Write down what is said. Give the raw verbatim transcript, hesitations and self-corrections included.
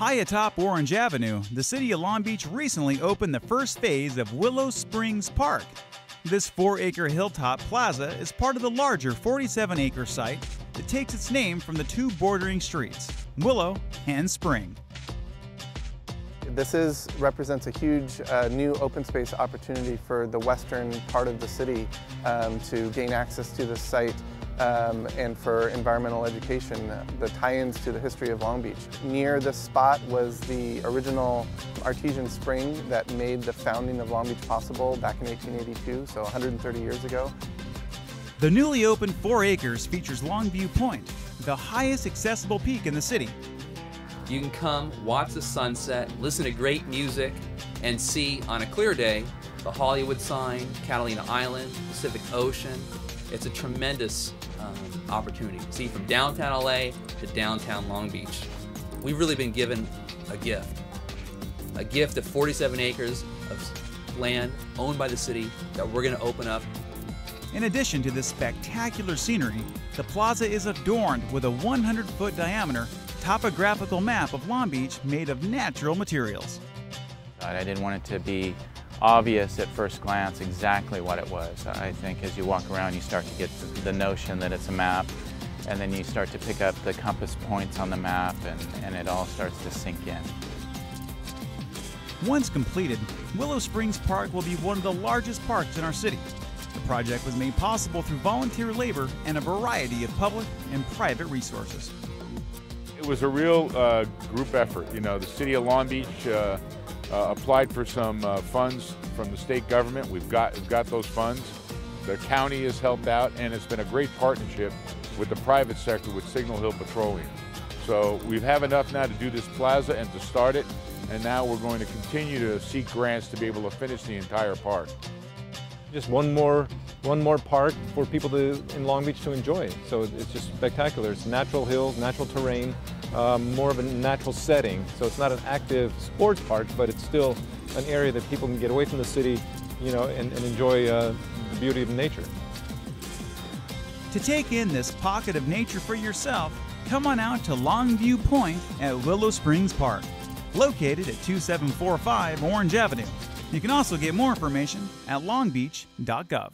High atop Orange Avenue, the City of Long Beach recently opened the first phase of Willow Springs Park. This four acre hilltop plaza is part of the larger forty-seven acre site that takes its name from the two bordering streets, Willow and Spring. This is, represents a huge uh, new open space opportunity for the western part of the city um, to gain access to this site um, and for environmental education, uh, the tie-ins to the history of Long Beach. Near this spot was the original artesian spring that made the founding of Long Beach possible back in eighteen eighty-two, so one hundred thirty years ago. The newly opened four acres features Longview Point, the highest accessible peak in the city. You can come, watch the sunset, listen to great music, and see, on a clear day, the Hollywood sign, Catalina Island, Pacific Ocean. It's a tremendous um, opportunity to see from downtown L A to downtown Long Beach. We've really been given a gift, a gift of forty-seven acres of land owned by the city that we're going to open up. In addition to this spectacular scenery, the plaza is adorned with a one hundred foot diameter topographical map of Long Beach made of natural materials. I didn't want it to be obvious at first glance exactly what it was. I think as you walk around you start to get the notion that it's a map, and then you start to pick up the compass points on the map, and, and it all starts to sink in. Once completed, Willow Springs Park will be one of the largest parks in our city. The project was made possible through volunteer labor and a variety of public and private resources. It was a real uh, group effort. You know, the City of Long Beach uh, uh, applied for some uh, funds from the state government. We've got, we've got those funds. The county has helped out, and it's been a great partnership with the private sector with Signal Hill Petroleum. So we have enough now to do this plaza and to start it, and now we're going to continue to seek grants to be able to finish the entire park. Just one more, one more park for people to, in Long Beach to enjoy. So it's just spectacular. It's natural hills, natural terrain. Um, more of a natural setting, so it's not an active sports park, but it's still an area that people can get away from the city, you know, and, and enjoy uh, the beauty of nature. To take in this pocket of nature for yourself, come on out to Longview Point at Willow Springs Park, located at two seven four five Orange Avenue. You can also get more information at long beach dot gov.